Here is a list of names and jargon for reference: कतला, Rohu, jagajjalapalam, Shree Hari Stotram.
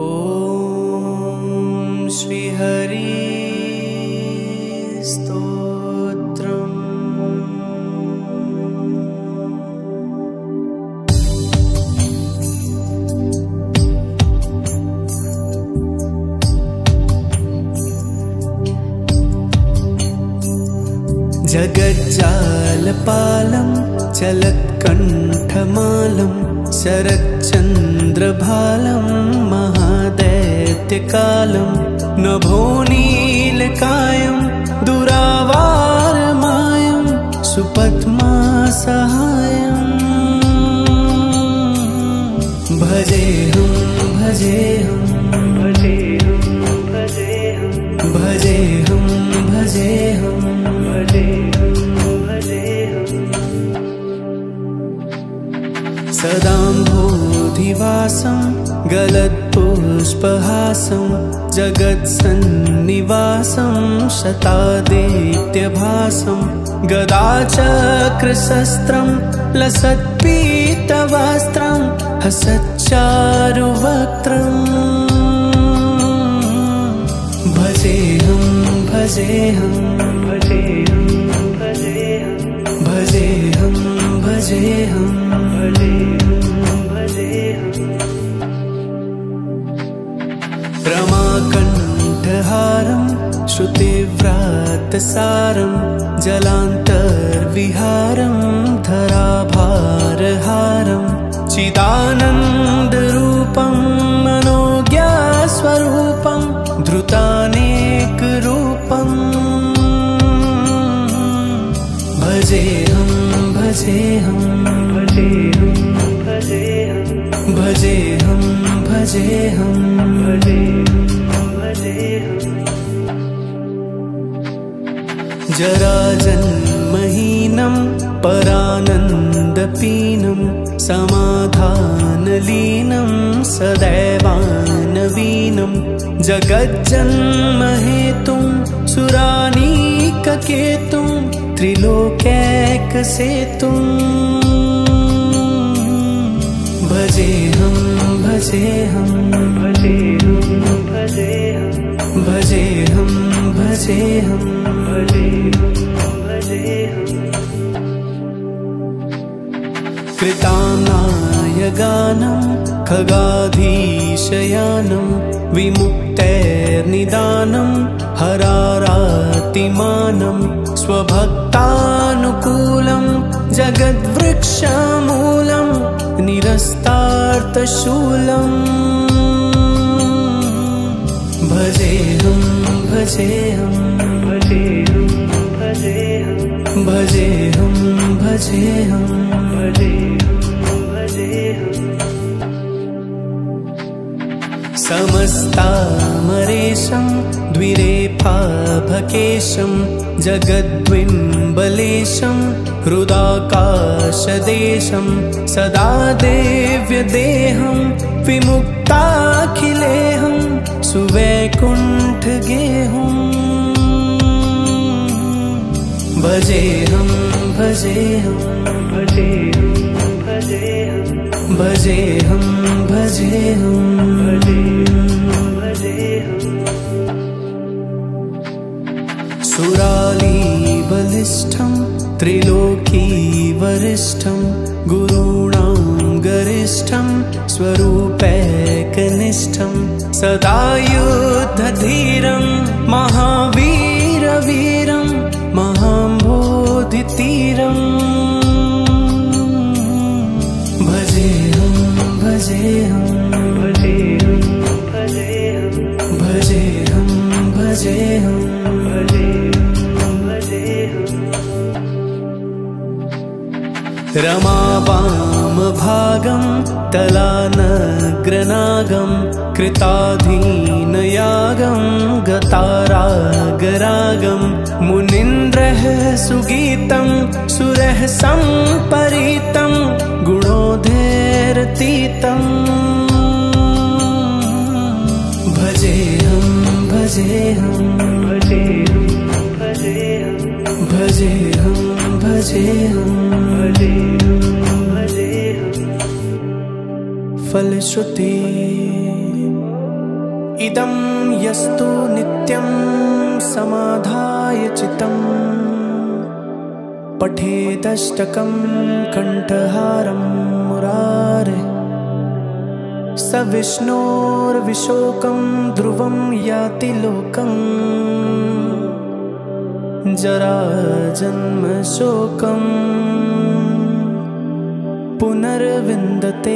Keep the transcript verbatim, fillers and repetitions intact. ॐ श्री हरि स्तोत्रम्। जगज्जालपालं चलत्कण्ठमालं शरच्चन्द्रभालं महादैत्यकालं नभो नीलकायं दुरावारमायं सुपद्मासहायं भजेऽहं भजेऽहं भजेऽहं भजेऽहं भजेऽहं भजेऽहं सदाम्भोधिवासं गलत्पुष्पहासं जगत्सन्निवासं शतादित्यभासं गदाचक्रशस्त्रं लसत्पीतवस्त्रं हसच्चारुवक्त्रं भजेऽहं भजेऽहं भजेऽहं भजेऽहं भजेऽहं रमाकण्ठहारं श्रुतिव्रातसारं जलान्तर्विहारं धराभारहारं चिदानन्दरूपं मनोज्ञस्वरूपं धृतानेकरूपं भजेऽहं भजेऽहं भजेऽहं भजेऽहं जराजन्महीनं परानन्दपीनं समाधानलीनं सदैवानवीनं जगज्जन्महेतुं सुरानीककेतुं त्रिलोकैकसेतुं भजेऽहं भजेऽहं भजेऽहं भजेऽहं भजेऽहं भजेऽहं कृतानायगानं खगाधीशयानं विमुक्तैर्निदानं हरारातिमानं स्वभक्तानुकूलं जगद्वृक्षमूलं निरस्तार्थशूलम् भजेऽहं भजेऽहं भजेऽहं भजेऽहं भजेऽहं भजेऽहं समस्तामरेशं द्विरेफाभकेशं जगद्विम्बलेशं हृदाकाशदेशं सदा देव्यदेहं विमुक्ताखिलेऽहं सुवैकुण्ठगेऽहं भजेऽहं भजेऽहं भजेऽहं भजेऽहं भजेऽहं भजेऽहं सुरालीबलिष्ठं त्रिलोकीवरिष्ठं गुरूणां गरिष्ठं स्वरूपैकनिष्ठं सदा युद्धधीरं महावीरवीरं महाम्भोधितीरं भजेऽहं भजेऽहं भजेऽहं भजेऽहं भजेऽहं रमावामभागं तलानग्रनागं कृताधीनयागं गतारागरागं मुनीन्द्रः सुगीतं सुरः सम्परीतं गुणोधैरतीतं भजेऽहं भजेऽहं भजेऽहं भजेऽहं भजेऽहं फलश्रुति। इदं यस्तु नित्यं समाधाय चितं पठेदष्टकं कंठहारं मुरारे स विष्णोर्विशोकं ध्रुवं याति लोकं जरा जन्म शोकं पुनर्विन्दते।